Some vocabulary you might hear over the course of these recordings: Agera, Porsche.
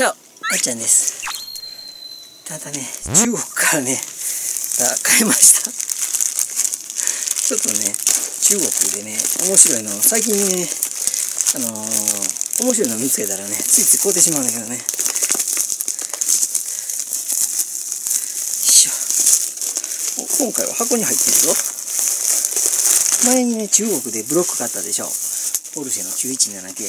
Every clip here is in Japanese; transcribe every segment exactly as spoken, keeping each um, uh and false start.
チャオ、あっちゃんです。ただね、中国からね買いました。ちょっとね、中国でね面白いの、最近ねあのー、面白いの見つけたらねついつい買うてしまうんだけどね。よいしょ。今回は箱に入ってるぞ。前にね中国でブロック買ったでしょ、ポルシェの きゅういちなな系。あ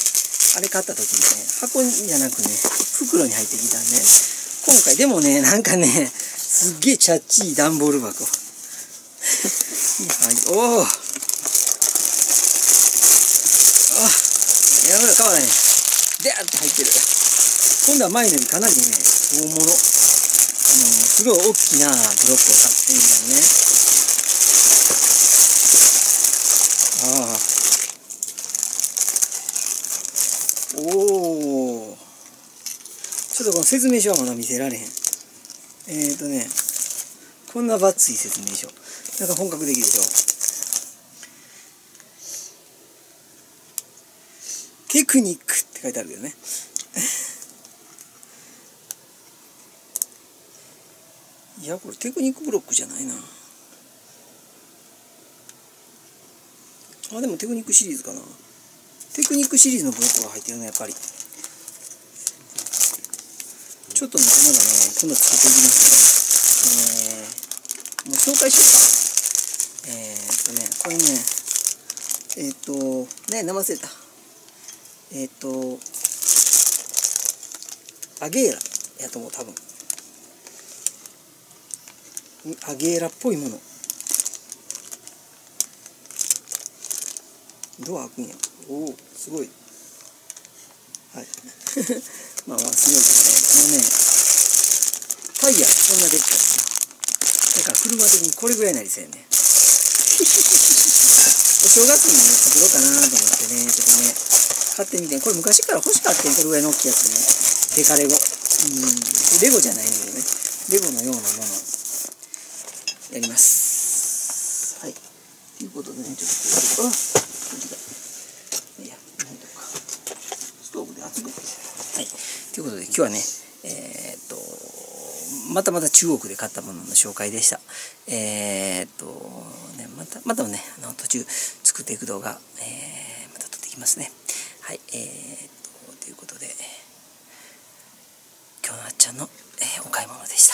れ買った時にね、箱じゃなくね、袋に入ってきたんで、今回でもね、なんかね、すっげえチャッチい段ボール箱。はい、おーあ、やばい、変わらない。でーって入ってる。今度は前よりかなりね、大物。あのー、すごい大きなブロックを買ってみたのね。おお、ちょっとこの説明書はまだ見せられへん。えっとね、こんなバッツい説明書。なんか本格的でしょ。テクニックって書いてあるけどね。いや、これテクニックブロックじゃないな。あ、でもテクニックシリーズかな。テクニックシリーズのブロックが入ってるね、やっぱり。ちょっとね、まだね、今度作っていきますので、えー、もう紹介しようか。えー、っとね、これね、えー、っと、ね、名前忘れた。えー、っと、アゲーラやと思う、多分。アゲーラっぽいもの。ドア開くんや。おお、すごい。はい。まあまあ、すごいですね。このね、タイヤ、こんなでっかいな。だから車的にこれぐらいなりせんね。お正月にね、作ろうかなと思ってね、ちょっとね、買ってみて、これ昔から欲しかったね、これぐらいの大きいやつね。デカレゴ。うん。レゴじゃないんだけどね。レゴのようなものをやります。はい。ということでね、ちょっと、あっ。ということで今日はね、えー、っとまたまた中国で買ったものの紹介でした。えー、っとね、またまたね、あの途中作っていく動画、えー、また撮っていきますね。はい、えー、っとということで今日のあっちゃんの、えー、お買い物でした。